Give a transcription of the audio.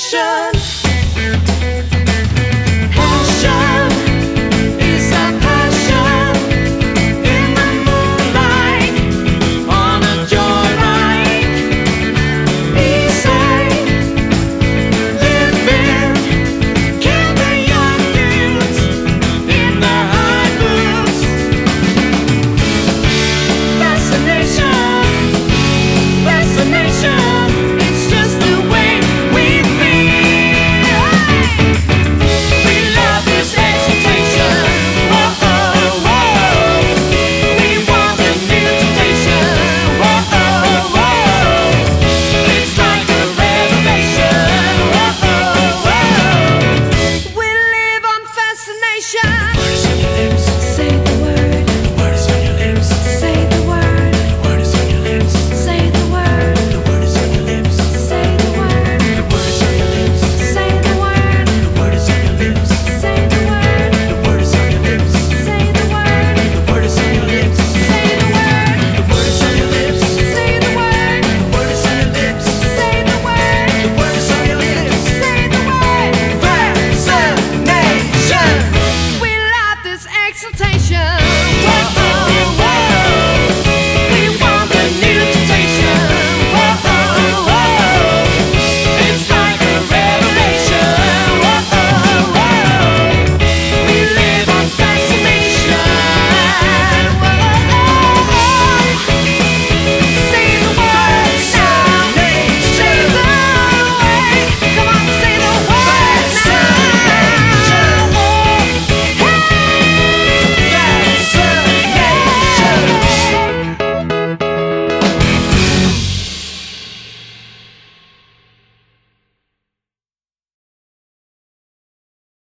vibration.